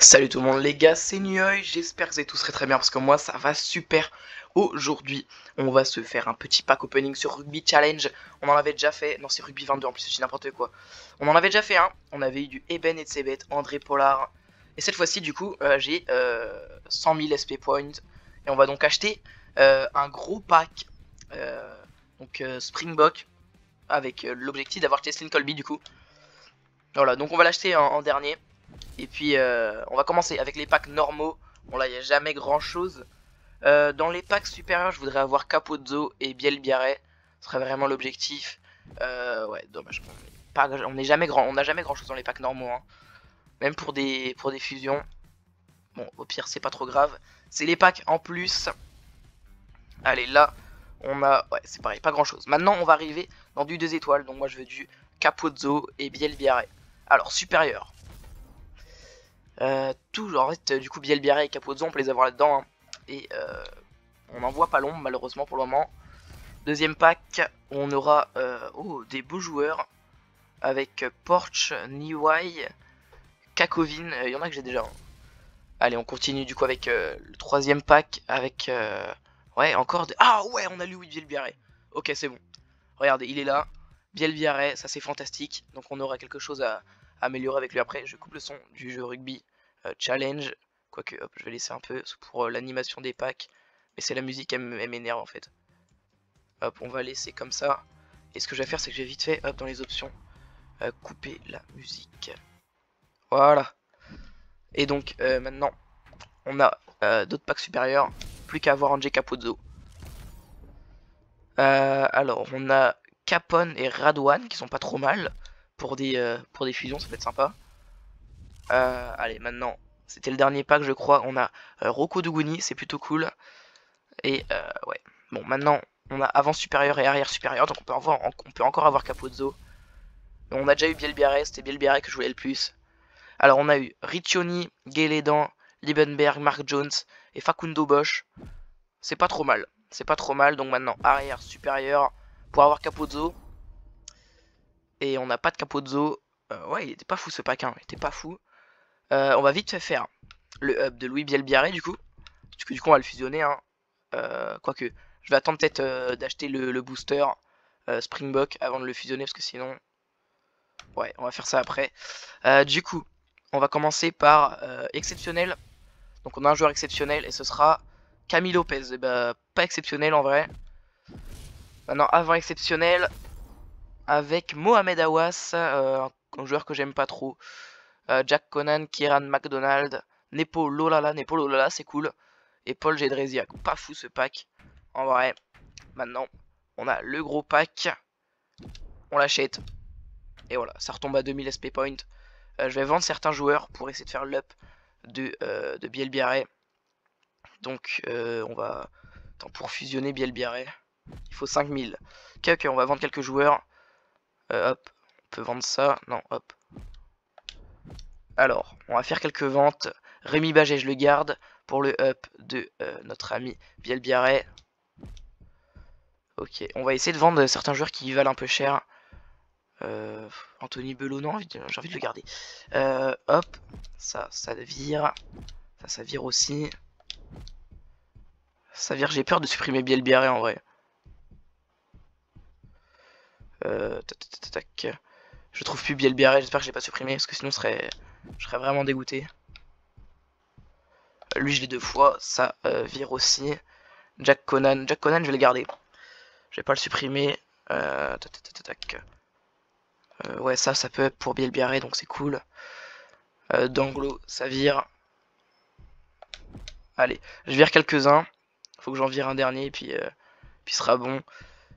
Salut tout le monde les gars, c'est Niwai, j'espère que vous allez tous très bien parce que moi ça va super. Aujourd'hui, on va se faire un petit pack opening sur Rugby Challenge. On en avait déjà fait, non c'est Rugby 22 en plus, c'est n'importe quoi. On en avait déjà fait un, on avait eu du Eben Etzebeth, André Pollard. Et cette fois-ci du coup, j'ai 100 000 SP points. Et on va donc acheter un gros pack Springbok avec l'objectif d'avoir Cheslin Kolbe du coup. Voilà, donc on va l'acheter en dernier. Et puis on va commencer avec les packs normaux. Bon là il n'y a jamais grand chose. Dans les packs supérieurs je voudrais avoir Capozo et Bielle-Biarrey. Ce serait vraiment l'objectif. Ouais dommage. On n'a jamais grand chose dans les packs normaux hein. Même pour des fusions. Bon au pire c'est pas trop grave. C'est les packs en plus. Allez là on a. Ouais c'est pareil pas grand chose. Maintenant on va arriver dans du 2 étoiles. Donc moi je veux du Capozo et Bielle-Biarrey. Alors supérieur. Toujours en fait du coup Bielle-Biarrey et Capozo on peut les avoir là dedans hein. Et on n'en voit pas l'ombre malheureusement pour le moment. Deuxième pack on aura des beaux joueurs avec Porch, Niwai, Kakovin, il y en a que j'ai déjà hein. Allez on continue du coup avec le troisième pack avec ouais encore des... Ah ouais on a Louis Bielle-Biarrey. Ok c'est bon. Regardez il est là Bielle-Biarrey, ça c'est fantastique. Donc on aura quelque chose à améliorer avec lui après. Je coupe le son du jeu Rugby Challenge. Quoique, hop, je vais laisser un peu pour l'animation des packs. Mais c'est la musique, elle m'énerve en fait. Hop, on va laisser comme ça. Et ce que je vais faire, c'est que je vais vite fait, hop, dans les options, couper la musique. Voilà. Et donc, maintenant, on a d'autres packs supérieurs. Plus qu'à avoir André Capozo. Alors, on a Capone et Radwan qui sont pas trop mal. Pour des fusions, ça peut être sympa. Allez, maintenant, c'était le dernier pack, je crois. On a Rocco Duguni, c'est plutôt cool. Et ouais. Bon, maintenant, on a avant supérieur et arrière supérieur. Donc, on peut encore avoir Capozo. On a déjà eu Bielle-Biarrey, c'était Bielle-Biarrey que je voulais le plus. Alors, on a eu Riccioni, Guededan, Liebenberg, Mark Jones et Facundo Bosch. C'est pas trop mal. C'est pas trop mal. Donc, maintenant, arrière supérieur pour avoir Capozo. Et on n'a pas de Capozo. Ouais, il était pas fou ce pack, hein. Il était pas fou. On va vite faire le hub de Louis Bielle-Biarrey du coup. Du coup, on va le fusionner. Hein. Quoique, je vais attendre peut-être d'acheter le booster Springbok avant de le fusionner parce que sinon. Ouais, on va faire ça après. Du coup, on va commencer par exceptionnel. Donc, on a un joueur exceptionnel et ce sera Camille Lopez. Et bah, pas exceptionnel en vrai. Maintenant, avant exceptionnel. Avec Mohamed Awas, un joueur que j'aime pas trop. Jack Conan, Kieran McDonald, Nepo Lolala c'est cool. Et Paul Gédrezia, pas fou ce pack. En vrai, maintenant, on a le gros pack. On l'achète. Et voilà, ça retombe à 2000 SP points. Je vais vendre certains joueurs pour essayer de faire l'up de Bielle-Biarrey. Donc, on va... Attends, pour fusionner Bielle-Biarrey, il faut 5000. Ok, on va vendre quelques joueurs. Hop, on peut vendre ça. Non, hop. Alors, on va faire quelques ventes. Rémi Bajé, je le garde pour le up de notre ami Bielle-Biarrey. Ok, on va essayer de vendre certains joueurs qui valent un peu cher. Anthony Bellot, non, j'ai envie de le garder. Hop, ça vire. Ça vire aussi. Ça vire, j'ai peur de supprimer Bielle-Biarrey en vrai. Je trouve plus Bielle-Biarrey, j'espère que je l'ai pas supprimé parce que sinon je serais vraiment dégoûté. Lui je l'ai deux fois, ça vire aussi. Jack Conan je vais le garder. Je vais pas le supprimer. Ouais ça peut pour Bielle-Biarrey donc c'est cool. Danglo ça vire. Allez, je vire quelques-uns. Faut que j'en vire un dernier et puis ce sera bon.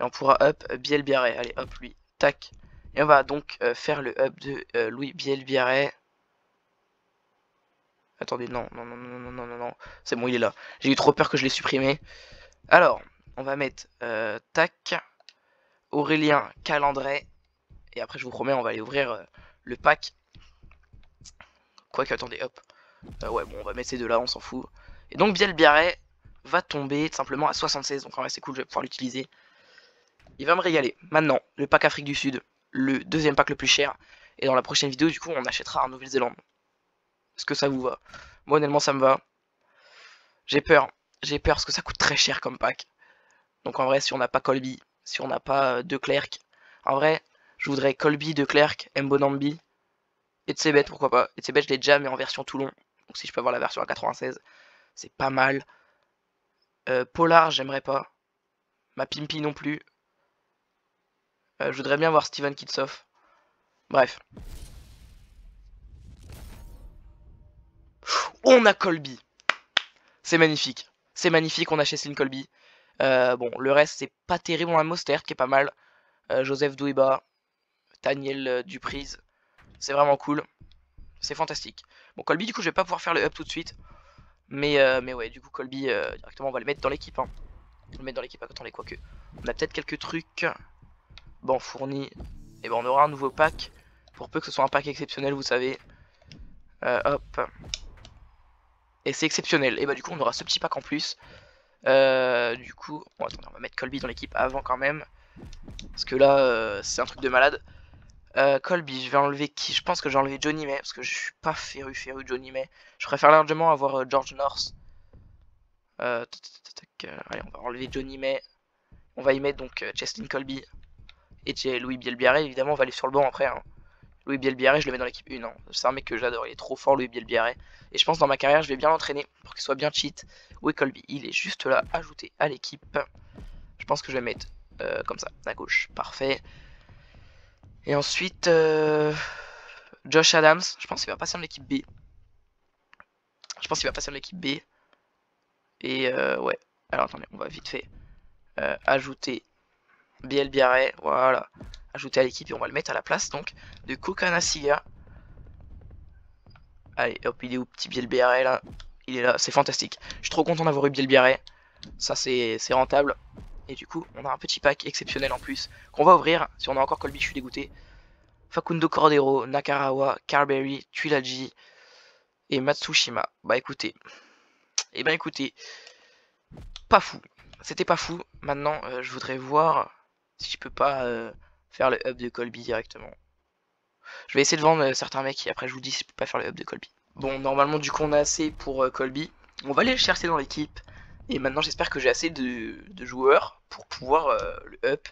Et on pourra up Bielle-Biarrey. Allez, hop lui. Tac. Et on va donc faire le up de Louis Bielle-Biarrey. Attendez, non. C'est bon, il est là. J'ai eu trop peur que je l'ai supprimé. Alors, on va mettre tac. Aurélien Calandret. Et après, je vous promets, on va aller ouvrir le pack. Quoique, attendez, hop. Ouais, bon, on va mettre ces deux-là, on s'en fout. Et donc, Bielle-Biarrey va tomber simplement à 76. Donc, en vrai, c'est cool, je vais pouvoir l'utiliser. Il va me régaler. Maintenant, le pack Afrique du Sud, le deuxième pack le plus cher. Et dans la prochaine vidéo, du coup, on achètera en Nouvelle-Zélande. Est-ce que ça vous va? Moi honnêtement ça me va. J'ai peur parce que ça coûte très cher comme pack. Donc en vrai si on n'a pas Kolbe, si on n'a pas Declerc, en vrai je voudrais Kolbe, Declerc, Mbonambi, Etzebeth pourquoi pas. Etzebeth je l'ai déjà mais en version Toulon. Donc si je peux avoir la version à 96, c'est pas mal. Pollard j'aimerais pas. Ma Pimpi non plus. Je voudrais bien voir Steven Kitsoff. Bref. On a Kolbe. C'est magnifique. C'est magnifique, on a Cheslin Kolbe. Bon, le reste, c'est pas terrible. On a Mostert qui est pas mal. Joseph Douiba. Daniel Duprise. C'est vraiment cool. C'est fantastique. Bon, Kolbe, du coup, je vais pas pouvoir faire le up tout de suite. Mais ouais, du coup, Kolbe, directement, on va le mettre dans l'équipe. Hein. On va le mettre dans l'équipe à côté, quoique. On a peut-être quelques trucs. Bon, fourni. Et ben, on aura un nouveau pack. Pour peu que ce soit un pack exceptionnel, vous savez. Hop. Et c'est exceptionnel. Et bah du coup on aura ce petit pack en plus. Du coup, bon, attendez, on va mettre Kolbe dans l'équipe avant quand même. Parce que là c'est un truc de malade. Kolbe, je vais enlever qui? Je pense que j'ai enlevé Johnny May. Parce que je suis pas féru Johnny May. Je préfère largement avoir George North. Allez, on va enlever Johnny May. On va y mettre donc Cheslin Kolbe. Et Louis Bielle-Biarrey, évidemment on va aller sur le banc après. Hein. Louis Bielle-Biarrey, je le mets dans l'équipe 1. Hein. C'est un mec que j'adore, il est trop fort, Louis Bielle-Biarrey. Et je pense dans ma carrière, je vais bien l'entraîner pour qu'il soit bien cheat. Oui, Kolbe, il est juste là, ajouté à l'équipe. Je pense que je vais mettre comme ça, à gauche. Parfait. Et ensuite, Josh Adams, je pense qu'il va passer dans l'équipe B. Je pense qu'il va passer dans l'équipe B. Et ouais, alors attendez, on va vite fait ajouter Bielle-Biarrey, voilà. Ajouter à l'équipe et on va le mettre à la place donc de Kokanasiga. Allez hop, il est où petit Bielle-Biarrey là? Il est là, c'est fantastique. Je suis trop content d'avoir eu Bielle-Biarrey. Ça c'est rentable. Et du coup on a un petit pack exceptionnel en plus qu'on va ouvrir. Si on a encore Kolbe, je suis dégoûté. Facundo Cordero, Nakarawa, Carberry, Tuilaji et Matsushima. Bah écoutez, et ben écoutez, pas fou. C'était pas fou. Maintenant je voudrais voir si je peux pas faire le hub de Kolbe directement. Je vais essayer de vendre certains mecs et après je vous dis si je peux pas faire le hub de Kolbe. Bon, normalement du coup on a assez pour Kolbe. On va aller le chercher dans l'équipe. Et maintenant j'espère que j'ai assez de joueurs pour pouvoir le up.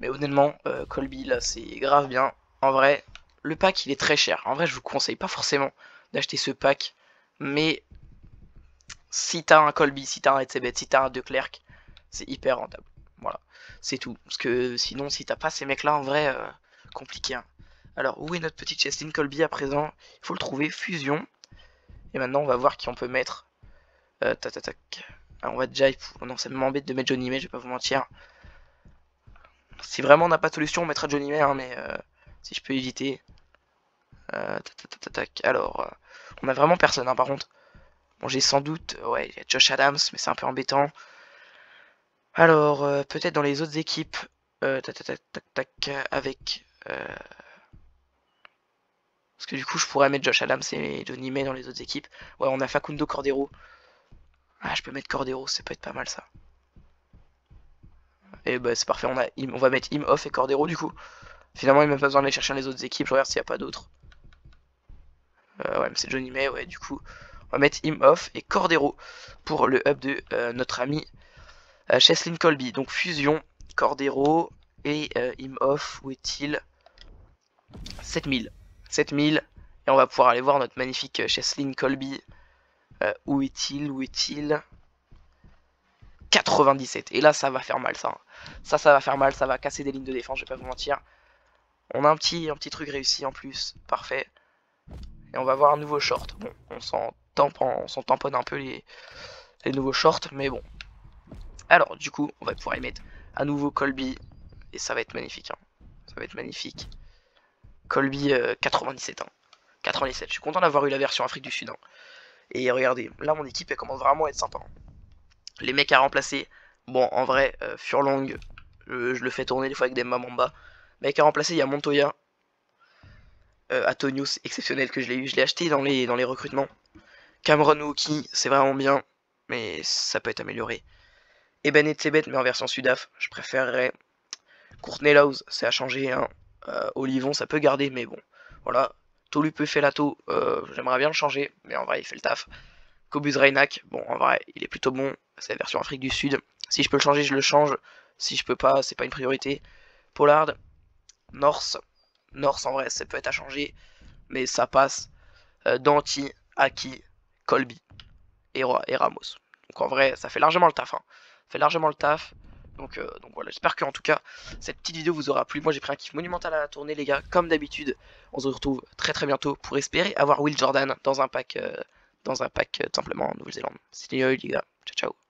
Mais honnêtement Kolbe là c'est grave bien. En vrai le pack il est très cher. En vrai je vous conseille pas forcément d'acheter ce pack. Mais si t'as un Kolbe, si t'as un Etzebeth, si t'as un Declerc, c'est hyper rentable. Voilà, c'est tout. Parce que sinon, si t'as pas ces mecs-là, en vrai, compliqué. Hein. Alors, où est notre petite Cheslin Kolbe à présent? Il faut le trouver. Fusion. Et maintenant, on va voir qui on peut mettre. Alors, on va déjà... Non, ça m'embête de mettre Johnny May, je vais pas vous mentir. Si vraiment on n'a pas de solution, on mettra Johnny May, hein, mais si je peux éviter. Alors, on a vraiment personne, hein, par contre. Bon, j'ai sans doute... Ouais, il y a Josh Adams, mais c'est un peu embêtant. Alors, peut-être dans les autres équipes, avec... Parce que du coup, je pourrais mettre Josh Adams et Johnny May dans les autres équipes. Ouais, on a Facundo Cordero. Ah, je peux mettre Cordero, ça peut être pas mal ça. Et bah, c'est parfait, on va mettre Imhoff et Cordero du coup. Finalement, il n'y a même pas besoin d'aller chercher dans les autres équipes, je regarde s'il n'y a pas d'autres. Ouais, mais c'est Johnny May, ouais, du coup. On va mettre Imhoff et Cordero pour le hub de notre ami Cheslin Kolbe, donc fusion, Cordero et Imhoff, où est-il? 7000. 7000, et on va pouvoir aller voir notre magnifique Cheslin Kolbe. Où est-il? Où est-il? 97. Et là, ça va faire mal, ça. Ça va faire mal, ça va casser des lignes de défense, je vais pas vous mentir. On a un petit truc réussi en plus, parfait. Et on va voir un nouveau short. Bon, on s'en tamponne un peu les nouveaux shorts, mais bon. Alors du coup on va pouvoir y mettre à nouveau Kolbe et ça va être magnifique, hein. Ça va être magnifique. Kolbe 97 hein. 97, je suis content d'avoir eu la version Afrique du Sud hein. Et regardez, là mon équipe elle commence vraiment à être sympa hein. Les mecs à remplacer, bon en vrai Furlong, je le fais tourner des fois avec des Mamamba. Mec à remplacer, il y a Montoya, Atonius, exceptionnel que je l'ai eu, je l'ai acheté dans les recrutements. Cameron Wookie, c'est vraiment bien, mais ça peut être amélioré. Eben Etzebeth, mais en version Sudaf, je préférerais. Courtney Lawes, c'est à changer. Hein. Olivon, ça peut garder, mais bon. Voilà. Tolupe Felato, j'aimerais bien le changer, mais en vrai il fait le taf. Kobus Reynak, bon en vrai il est plutôt bon, c'est la version Afrique du Sud. Si je peux le changer, je le change. Si je peux pas, c'est pas une priorité. Pollard, Norse en vrai ça peut être à changer, mais ça passe. Danti, Aki, Kolbe et Ramos. Donc en vrai ça fait largement le taf, hein. Ça fait largement le taf. Donc voilà, j'espère que en tout cas cette petite vidéo vous aura plu. Moi j'ai pris un kiff monumental à la tournée les gars, comme d'habitude. On se retrouve très très bientôt pour espérer avoir Will Jordan dans un pack simplement en Nouvelle-Zélande. C'était les gars, ciao ciao.